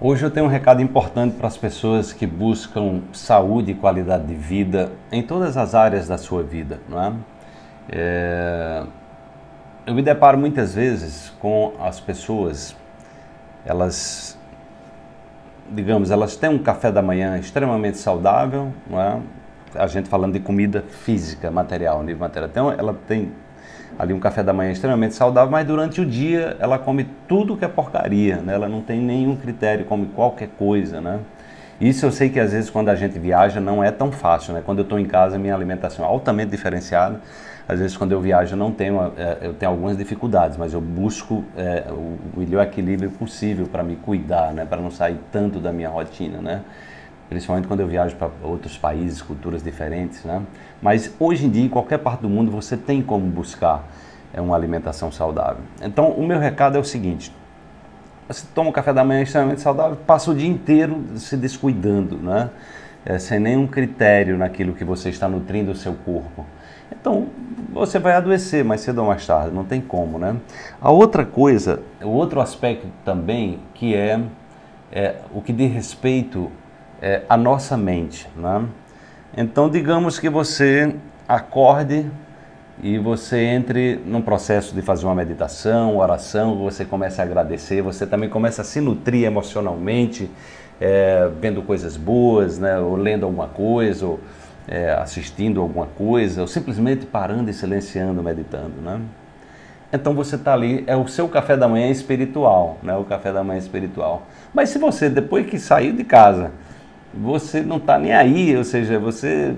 Hoje eu tenho um recado importante para as pessoas que buscam saúde e qualidade de vida em todas as áreas da sua vida, não é? Eu me deparo muitas vezes com as pessoas, elas têm um café da manhã extremamente saudável, não é? A gente falando de comida física, material, nível material. Então, ela tem ali um café da manhã extremamente saudável, mas durante o dia ela come tudo que é porcaria, né? Ela não tem nenhum critério, come qualquer coisa, né? Isso eu sei que às vezes quando a gente viaja não é tão fácil, né? Quando eu estou em casa, minha alimentação é altamente diferenciada. Às vezes quando eu viajo eu tenho algumas dificuldades, mas eu busco o melhor equilíbrio possível para me cuidar, né? Para não sair tanto da minha rotina, né? Principalmente quando eu viajo para outros países, culturas diferentes, né? Mas hoje em dia, em qualquer parte do mundo, você tem como buscar uma alimentação saudável. Então, o meu recado é o seguinte: você toma um café da manhã extremamente saudável, passa o dia inteiro se descuidando, né? Sem nenhum critério naquilo que você está nutrindo o seu corpo. Então, você vai adoecer mais cedo ou mais tarde, não tem como, né? A outra coisa, o outro aspecto também, que é o que diz respeito a nossa mente, né? Então, digamos que você acorde e você entre num processo de fazer uma meditação, oração, você começa a agradecer, você também começa a se nutrir emocionalmente, vendo coisas boas, né? Ou lendo alguma coisa, ou assistindo alguma coisa, ou simplesmente parando e silenciando, meditando, né? Então você está ali, é o seu café da manhã espiritual, né? O café da manhã espiritual. Mas se você, depois que saiu de casa, você não está nem aí, ou seja, você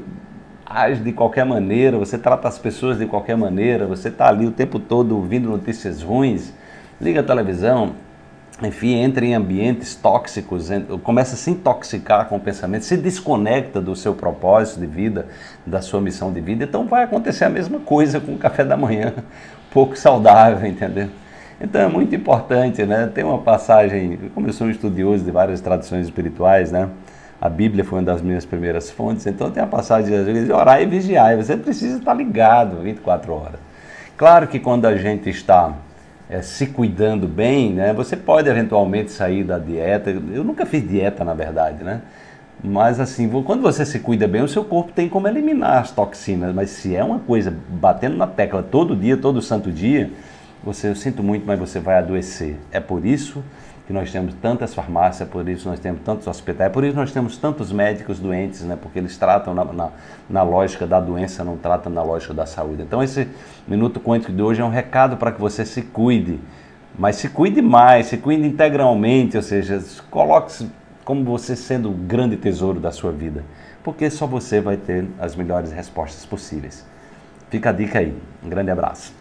age de qualquer maneira, você trata as pessoas de qualquer maneira, você está ali o tempo todo ouvindo notícias ruins, liga a televisão, enfim, entra em ambientes tóxicos, começa a se intoxicar com o pensamento, se desconecta do seu propósito de vida, da sua missão de vida. Então vai acontecer a mesma coisa com o café da manhã, pouco saudável, entendeu? Então é muito importante, né? Tem uma passagem, como eu sou um estudioso de várias tradições espirituais, né? A Bíblia foi uma das minhas primeiras fontes, então tem a passagem de Jesus, orar e vigiar, você precisa estar ligado 24 horas. Claro que quando a gente está se cuidando bem, né, você pode eventualmente sair da dieta. Eu nunca fiz dieta, na verdade, né? Mas assim, quando você se cuida bem, o seu corpo tem como eliminar as toxinas, mas se é uma coisa batendo na tecla todo dia, todo santo dia, eu sinto muito, mas você vai adoecer. É por isso que nós temos tantas farmácias, é por isso que nós temos tantos hospitais, é por isso que nós temos tantos médicos doentes, né? Porque eles tratam na lógica da doença, não tratam na lógica da saúde. Então esse Minuto Quântico de hoje é um recado para que você se cuide, mas se cuide mais, se cuide integralmente, ou seja, coloque-se como você sendo o grande tesouro da sua vida, porque só você vai ter as melhores respostas possíveis. Fica a dica aí, um grande abraço.